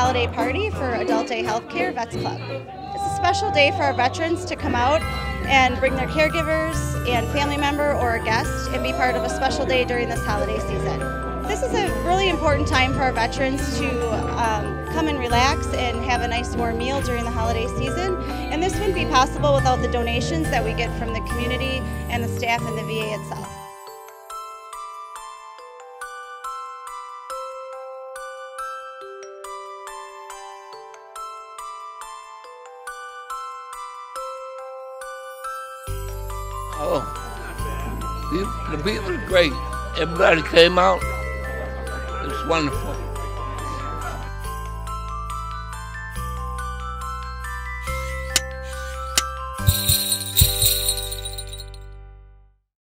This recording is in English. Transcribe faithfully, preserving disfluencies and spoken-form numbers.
holiday party for Adult Day Healthcare Vets Club. It's a special day for our veterans to come out and bring their caregivers and family member or a guest and be part of a special day during this holiday season. This is a really important time for our veterans to um, come and relax and have a nice warm meal during the holiday season, and this wouldn't be possible without the donations that we get from the community and the staff and the V A itself. Oh, the people are great. Everybody came out. It's wonderful.